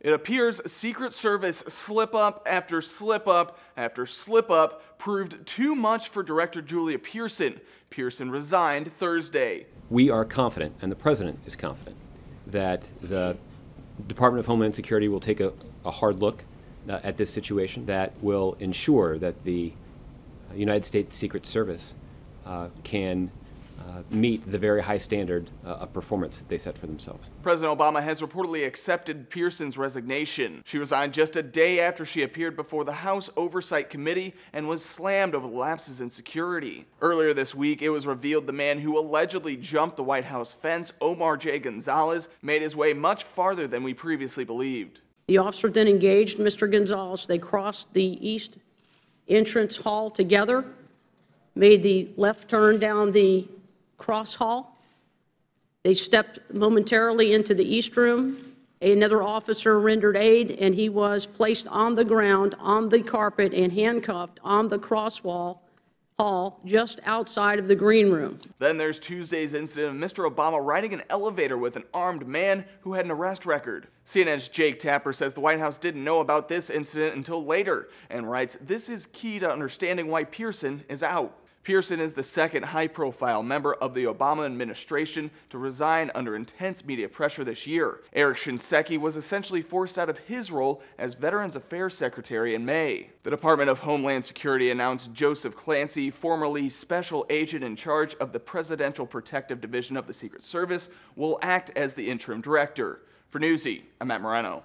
It appears Secret Service slip-up after slip-up after slip-up proved too much for director Julia Pierson. Pierson resigned Thursday. We are confident, and the president is confident, that the Department of Homeland Security will take a hard look at this situation that will ensure that the United States Secret Service can meet the very high standard of performance that they set for themselves. President Obama has reportedly accepted Pierson's resignation. She resigned just a day after she appeared before the House Oversight Committee and was slammed over lapses in security. Earlier this week, it was revealed the man who allegedly jumped the White House fence, Omar J. Gonzalez, made his way much farther than we previously believed. The officer then engaged Mr. Gonzalez. They crossed the east entrance hall together, made the left turn down the cross hall. They stepped momentarily into the East Room. Another officer rendered aid, and he was placed on the ground, on the carpet, and handcuffed on the cross hall just outside of the Green Room. Then there's Tuesday's incident of Mr. Obama riding an elevator with an armed man who had an arrest record. CNN's Jake Tapper says the White House didn't know about this incident until later and writes, "This is key to understanding why Pierson is out." Pierson is the second high-profile member of the Obama administration to resign under intense media pressure this year. Eric Shinseki was essentially forced out of his role as Veterans Affairs Secretary in May. The Department of Homeland Security announced Joseph Clancy, formerly special agent in charge of the Presidential Protective Division of the Secret Service, will act as the interim director. For Newsy, I'm Matt Moreno.